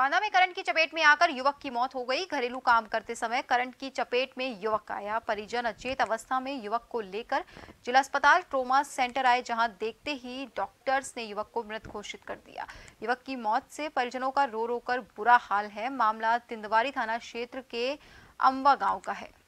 बांदा में करंट की चपेट में आकर युवक की मौत हो गई। घरेलू काम करते समय करंट की चपेट में युवक आया। परिजन अचेत अवस्था में युवक को लेकर जिला अस्पताल ट्रोमा सेंटर आए, जहां देखते ही डॉक्टर्स ने युवक को मृत घोषित कर दिया। युवक की मौत से परिजनों का रो रो कर बुरा हाल है। मामला तिंदवारी थाना क्षेत्र के अम्वा गांव का है।